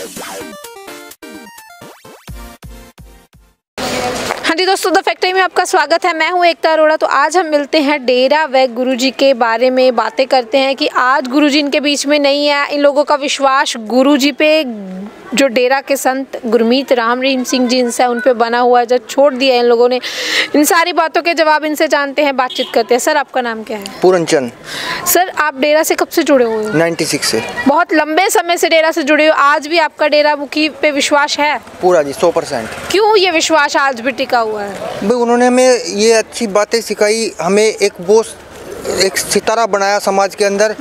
हाँ जी दोस्तों, the fact time में आपका स्वागत है। मैं हूँ एकता अरोड़ा। तो आज हम मिलते हैं डेरा व गुरुजी के बारे में बातें करते हैं कि आज गुरुजी इनके बीच में नहीं है। इन लोगों का विश्वास गुरुजी पे जो डेरा के संत गुरमीत राम रहीम सिंह जी इंसान उन पे बना हुआ है, जो छोड़ दिया इन लोगों ने। इन सारी बातों के जवाब इनसे जानते हैं, बातचीत करते हैं। सर, आपका नाम क्या है? पूरन चंद। सर, आप डेरा से कब से जुड़े हुए हो? 96 से। बहुत लंबे समय से डेरा से जुड़े हो। आज भी आपका डेरा मुखी पे विश्वास है? पूरा जी, 100%। क्यों ये विश्वास आज भी टिका हुआ है? भाई, उन्होंने हमें ये अच्छी बातें सिखाई, हमें एक बॉस, एक सितारा बनाया समाज के अंदर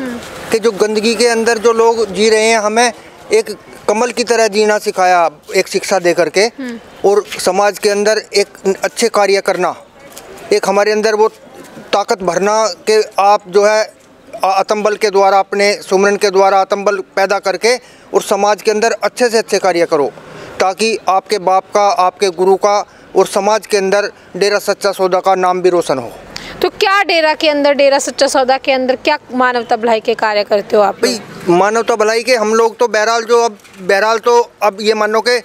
कि जो गंदगी के अंदर जो लोग जी रहे हैं, हमें एक कमल की तरह जीना सिखाया, एक शिक्षा दे करके, और समाज के अंदर एक अच्छे कार्य करना, एक हमारे अंदर वो ताकत भरना कि आप जो है आत्मबल के द्वारा, अपने सुमरन के द्वारा आत्मबल पैदा करके और समाज के अंदर अच्छे से अच्छे कार्य करो, ताकि आपके बाप का, आपके गुरु का और समाज के अंदर डेरा सच्चा सौदा का नाम भी रोशन हो। तो क्या डेरा के अंदर, डेरा सच्चा सौदा के अंदर क्या मानवता भलाई के कार्य करते हो आप? भाई, मानवता भलाई के हम लोग तो बहरहाल जो अब ये मानो के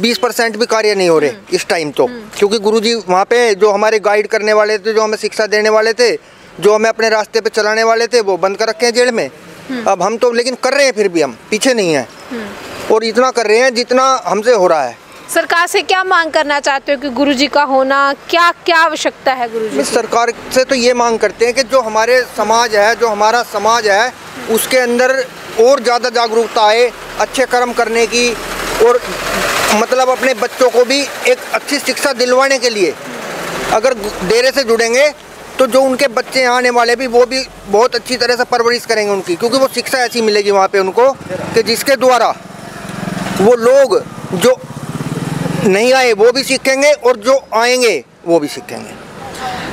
20% भी कार्य नहीं हो रहे इस टाइम तो, क्योंकि गुरुजी वहाँ पे जो हमारे गाइड करने वाले थे, जो हमें शिक्षा देने वाले थे, जो हमें अपने रास्ते पे चलाने वाले थे, वो बंद कर रखे हैं जेल में। अब हम तो लेकिन कर रहे हैं, फिर भी हम पीछे नहीं है और इतना कर रहे हैं जितना हमसे हो रहा है। सरकार से क्या मांग करना चाहते हो कि गुरुजी का होना, क्या क्या आवश्यकता है गुरुजी? सरकार से तो ये मांग करते हैं कि जो हमारे समाज है, जो हमारा समाज है, उसके अंदर और ज़्यादा जागरूकता आए अच्छे कर्म करने की, और मतलब अपने बच्चों को भी एक अच्छी शिक्षा दिलवाने के लिए अगर डेरे से जुड़ेंगे तो जो उनके बच्चे आने वाले भी, वो भी बहुत अच्छी तरह से परवरिश करेंगे उनकी, क्योंकि वो शिक्षा ऐसी मिलेगी वहाँ पर उनको कि जिसके द्वारा वो लोग जो नहीं आए वो भी सीखेंगे और जो आएंगे वो भी सीखेंगे।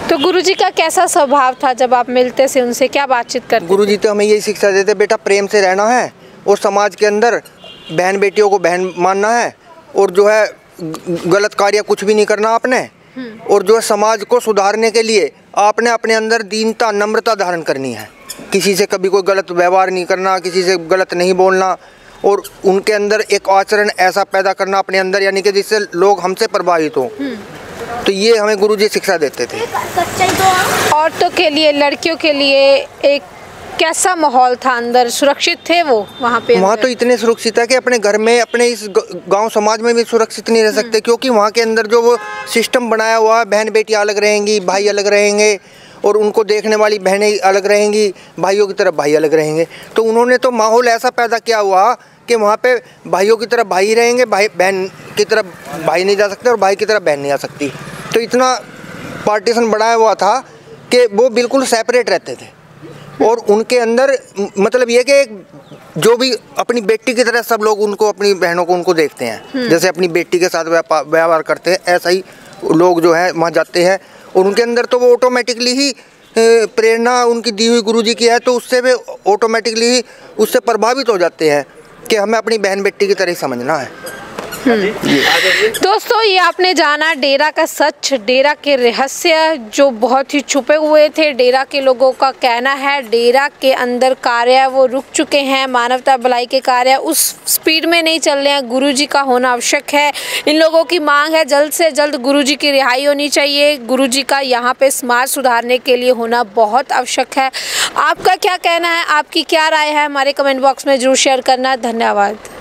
तो गुरुजी का कैसा स्वभाव था जब आप मिलते से उनसे, क्या बातचीत करते? गुरुजी तो हमें यही शिक्षा देते, बेटा प्रेम से रहना है और समाज के अंदर बहन बेटियों को बहन मानना है, और जो है गलत कार्य कुछ भी नहीं करना आपने, और जो है समाज को सुधारने के लिए आपने अपने अंदर दीनता, नम्रता धारण करनी है, किसी से कभी कोई गलत व्यवहार नहीं करना, किसी से गलत नहीं बोलना, और उनके अंदर एक आचरण ऐसा पैदा करना अपने अंदर, यानी कि जिससे लोग हमसे प्रभावित हों। तो ये हमें गुरुजी शिक्षा देते थे। औरतों के लिए, लड़कियों के लिए एक कैसा माहौल था अंदर? सुरक्षित थे वो वहाँ पे? वहाँ तो इतने सुरक्षित है कि अपने घर में, अपने इस गांव समाज में भी सुरक्षित नहीं रह सकते, क्योंकि वहाँ के अंदर जो वो सिस्टम बनाया हुआ है, बहन बेटियाँ अलग रहेंगी, भाई अलग रहेंगे, और उनको देखने वाली बहनें अलग रहेंगी, भाइयों की तरफ भाई अलग रहेंगे। तो उन्होंने तो माहौल ऐसा पैदा किया हुआ कि वहाँ पे भाइयों की तरफ भाई रहेंगे, भाई बहन की तरफ भाई नहीं जा सकते और भाई की तरफ बहन नहीं आ सकती। तो इतना पार्टीशन बढ़ाया हुआ था कि वो बिल्कुल सेपरेट रहते थे, और उनके अंदर मतलब ये कि जो भी अपनी बेटी की तरह सब लोग उनको, अपनी बहनों को उनको देखते हैं, जैसे अपनी बेटी के साथ व्यवहार करते हैं, ऐसा ही लोग जो है वहाँ जाते हैं। और उनके अंदर तो वो ऑटोमेटिकली ही प्रेरणा उनकी दी हुई गुरुजी की है, तो उससे वे ऑटोमेटिकली ही उससे प्रभावित हो जाते हैं कि हमें अपनी बहन बेटी की तरह समझना है। दोस्तों, ये आपने जाना डेरा का सच, डेरा के रहस्य जो बहुत ही छुपे हुए थे। डेरा के लोगों का कहना है डेरा के अंदर कार्य वो रुक चुके हैं, मानवता भलाई के कार्य उस स्पीड में नहीं चल रहे हैं। गुरुजी का होना आवश्यक है। इन लोगों की मांग है जल्द से जल्द गुरुजी की रिहाई होनी चाहिए। गुरुजी का यहाँ पे समाज सुधारने के लिए होना बहुत आवश्यक है। आपका क्या कहना है, आपकी क्या राय है, हमारे कमेंट बॉक्स में जरूर शेयर करना। धन्यवाद।